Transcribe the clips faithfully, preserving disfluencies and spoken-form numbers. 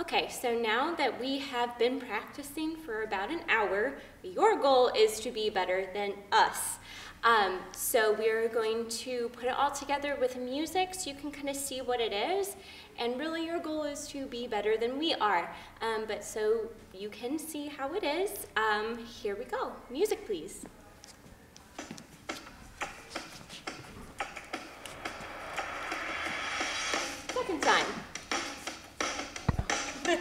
Okay, so now that we have been practicing for about an hour, your goal is to be better than us. Um, so we're going to put it all together with music so you can kind of see what it is. And really your goal is to be better than we are. Um, but so you can see how it is. Um, here we go. Music, please. Second time. Third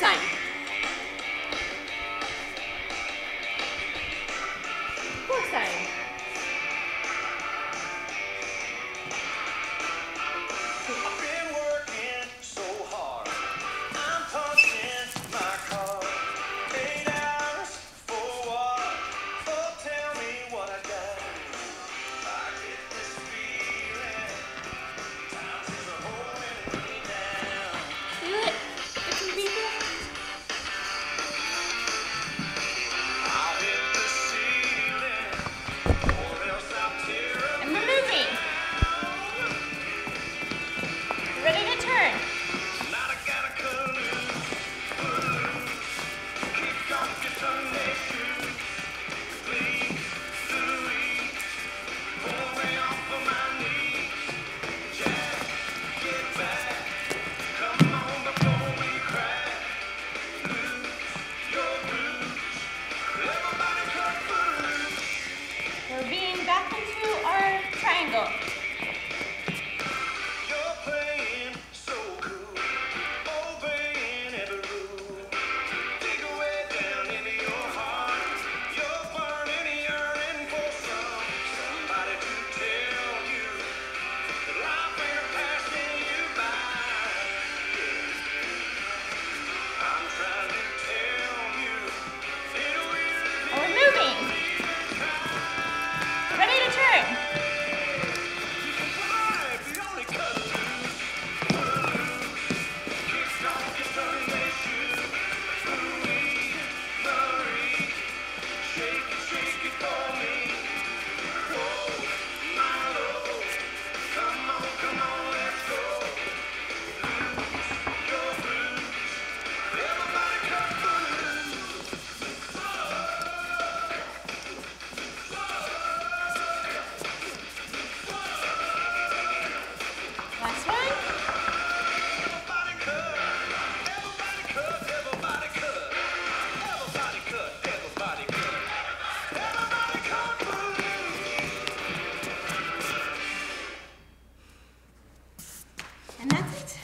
time. Fourth time. I've been working so hard. I'm punching my card. Eight hours for what? Oh, tell me what I got. I get this feeling. Times is a holding me down. Feel it? It's a people. And that's it.